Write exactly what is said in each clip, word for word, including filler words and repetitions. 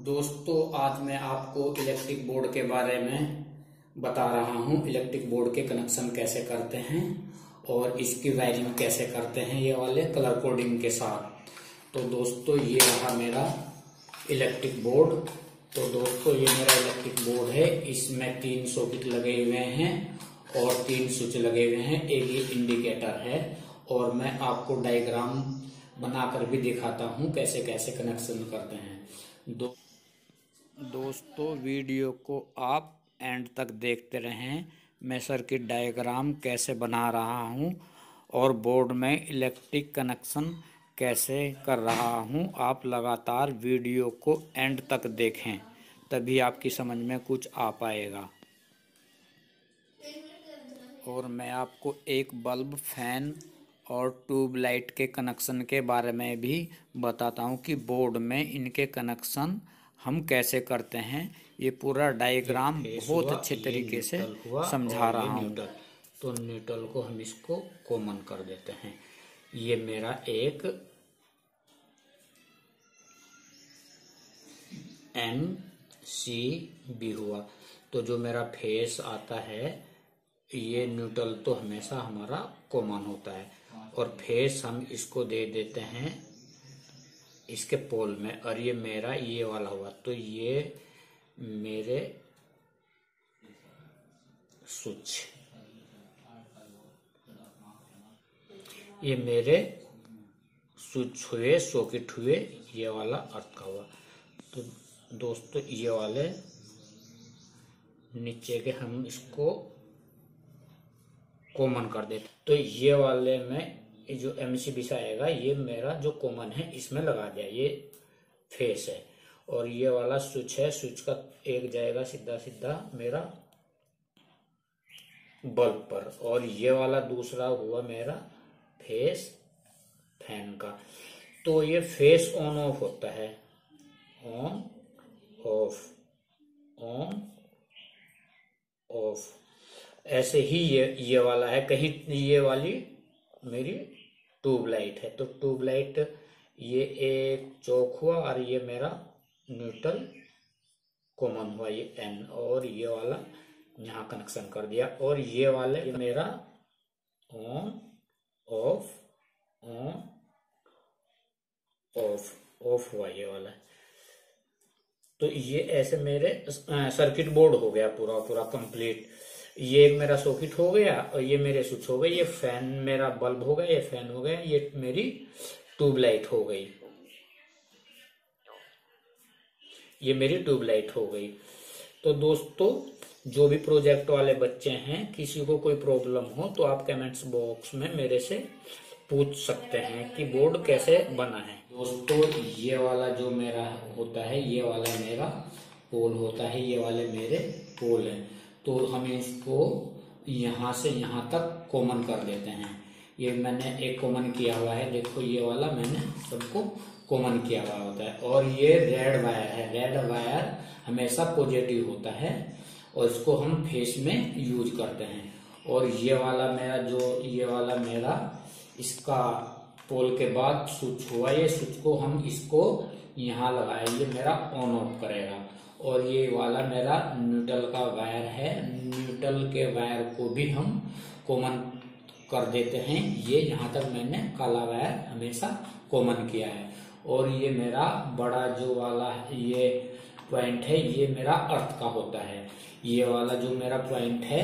दोस्तों आज मैं आपको इलेक्ट्रिक बोर्ड के बारे में बता रहा हूं। इलेक्ट्रिक बोर्ड के कनेक्शन कैसे करते हैं और इसकी वायरिंग कैसे करते हैं, ये वाले कलर कोडिंग के साथ। तो दोस्तों ये रहा मेरा इलेक्ट्रिक बोर्ड। तो दोस्तों ये मेरा इलेक्ट्रिक बोर्ड है, इसमें तीन सॉकेट लगे हुए हैं और तीन स्विच लगे हुए हैं, एक ये इंडिकेटर है। और मैं आपको डायग्राम बनाकर भी दिखाता हूँ कैसे कैसे कनेक्शन करते हैं। दो दोस्तों वीडियो को आप एंड तक देखते रहें, मैं सर्किट डायग्राम कैसे बना रहा हूं और बोर्ड में इलेक्ट्रिक कनेक्शन कैसे कर रहा हूं। आप लगातार वीडियो को एंड तक देखें, तभी आपकी समझ में कुछ आ पाएगा। और मैं आपको एक बल्ब, फैन और ट्यूबलाइट के कनेक्शन के बारे में भी बताता हूं कि बोर्ड में इनके कनेक्शन हम कैसे करते हैं। ये पूरा डायग्राम बहुत अच्छे तरीके से समझा रहा हूँ। तो न्यूट्रल को हम इसको कॉमन कर देते हैं। ये मेरा एक एम सी बी हुआ। तो जो मेरा फेस आता है, ये न्यूट्रल तो हमेशा हमारा कॉमन होता है, और फेस हम इसको दे देते हैं इसके पोल में। और ये मेरा ये वाला हुआ, तो ये मेरे स्विच, ये मेरे स्विच हुए, सॉकेट हुए, ये वाला अर्थ का हुआ। तो दोस्तों ये वाले नीचे के हम इसको कॉमन कर देते। तो ये वाले में जो एम सी बी आएगा, ये मेरा जो कॉमन है इसमें लगा दिया, ये फेस है। और ये वाला स्विच है, स्विच का एक जाएगा सीधा सीधा मेरा बल्ब पर, और ये वाला दूसरा हुआ मेरा फेस फैन का। तो ये फेस ऑन ऑफ होता है, ऑन ऑफ, ऑन ऑफ, ऐसे ही ये ये वाला है। कहीं ये वाली मेरी ट्यूबलाइट है, तो ट्यूबलाइट ये एक चौक हुआ, और ये मेरा न्यूट्रल कॉमन हुआ, ये एन, और ये वाला यहाँ कनेक्शन कर दिया। और ये वाले ये मेरा on off, on off, off हुआ ये वाला। तो ये ऐसे मेरे सर्किट बोर्ड हो गया पूरा पूरा कंप्लीट। ये एक मेरा सॉकेट हो गया, और ये मेरे स्विच हो गए, ये फैन मेरा बल्ब हो गया, ये फैन हो गया, ये मेरी ट्यूबलाइट हो गई, ये मेरी ट्यूबलाइट हो गई। तो दोस्तों जो भी प्रोजेक्ट वाले बच्चे हैं, किसी को कोई प्रॉब्लम हो तो आप कमेंट्स बॉक्स में मेरे से पूछ सकते हैं कि बोर्ड कैसे बना है। दोस्तों ये वाला जो मेरा होता है, ये वाला मेरा पोल होता है, ये वाले मेरे पोल है। तो हमें इसको यहाँ से यहाँ तक कॉमन कर देते हैं। ये मैंने एक कॉमन किया हुआ है, देखो ये वाला मैंने सबको कॉमन किया हुआ होता है। और ये रेड वायर है, रेड वायर हमेशा पॉजिटिव होता है, और इसको हम फेस में यूज करते हैं। और ये वाला मेरा जो ये वाला मेरा इसका पोल के बाद स्विच हुआ, ये स्विच को हम इसको यहाँ लगाए, ये मेरा ऑन ऑफ करेगा। और ये वाला मेरा न्यूट्रल का वायर है, न्यूट्रल के वायर को भी हम कॉमन कर देते हैं। ये यहाँ तक मैंने काला वायर हमेशा कॉमन किया है। और ये मेरा बड़ा जो वाला ये पॉइंट है, ये मेरा अर्थ का होता है। ये वाला जो मेरा पॉइंट है,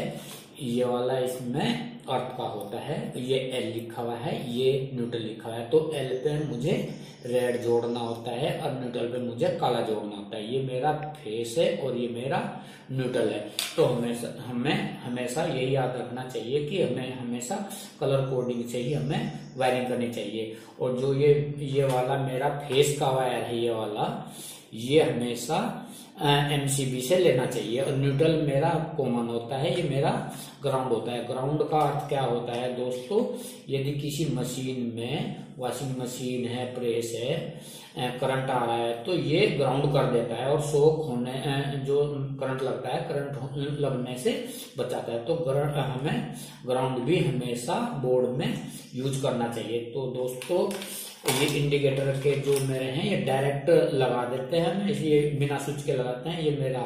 ये वाला इसमें अर्थ का होता है। ये एल लिखा हुआ है, ये न्यूट्रल लिखा हुआ है। तो एल पे मुझे रेड जोड़ना होता है, और न्यूट्रल पे मुझे काला जोड़ना होता है। ये मेरा फेस है और ये मेरा न्यूट्रल है। तो हमेशा हमें हमेशा यही याद रखना चाहिए कि हमें हमेशा कलर कोडिंग से ही हमें वायरिंग करनी चाहिए। और जो ये ये वाला मेरा फेस का वायर है, ये वाला, ये हमेशा एम सी बी से लेना चाहिए। और न्यूट्रल मेरा कॉमन होता है, ये मेरा ग्राउंड होता है। ग्राउंड का अर्थ क्या होता है दोस्तों, यदि किसी मशीन में, वॉशिंग मशीन है, प्रेस है, करंट आ रहा है, तो ये ग्राउंड कर देता है, और शॉक होने जो करंट लगता है, करंट लगने से बचाता है। तो हमें ग्राउंड भी हमेशा बोर्ड में यूज करना चाहिए। तो दोस्तों ये इंडिकेटर के जो मेरे हैं ये डायरेक्ट लगा देते हैं हम, इसलिए बिना स्विच के लगाते हैं। ये मेरा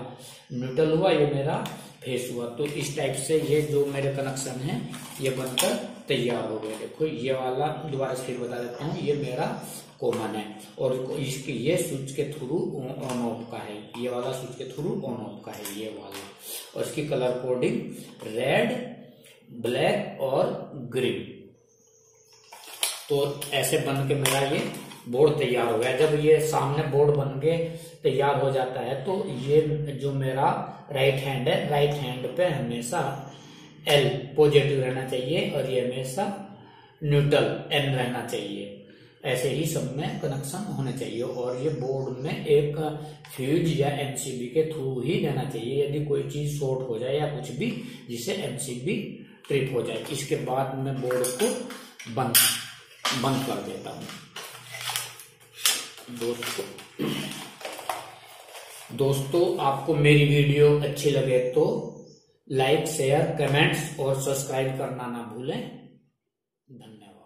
न्यूट्रल हुआ, ये मेरा फेस हुआ। तो इस टाइप से ये जो मेरे कनेक्शन है ये बनकर तैयार हो गए। देखो ये वाला दोबारा फिर बता देता हूँ, ये मेरा कॉमन है और इसकी ये स्विच के थ्रू ऑन ऑफ का है, ये वाला स्विच के थ्रू ऑन ऑफ का है ये वाला। और इसकी कलर कोडिंग रेड, ब्लैक और ग्रीन। तो ऐसे बन के मेरा ये बोर्ड तैयार हो गया। जब ये सामने बोर्ड बन के तैयार हो जाता है तो ये जो मेरा राइट हैंड है, राइट हैंड पे हमेशा एल पॉजिटिव रहना चाहिए और ये हमेशा न्यूट्रल एन रहना चाहिए। ऐसे ही सब में कनेक्शन होना चाहिए और ये बोर्ड में एक फ्यूज या एमसीबी के थ्रू ही जाना चाहिए, यदि कोई चीज शॉर्ट हो जाए या कुछ भी जिससे एमसीबी ट्रिप हो जाए। इसके बाद में बोर्ड को बंद बंद कर देता हूं। दोस्तों दोस्तों आपको मेरी वीडियो अच्छी लगे तो लाइक, शेयर, कमेंट्स और सब्सक्राइब करना ना भूलें। धन्यवाद।